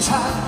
time.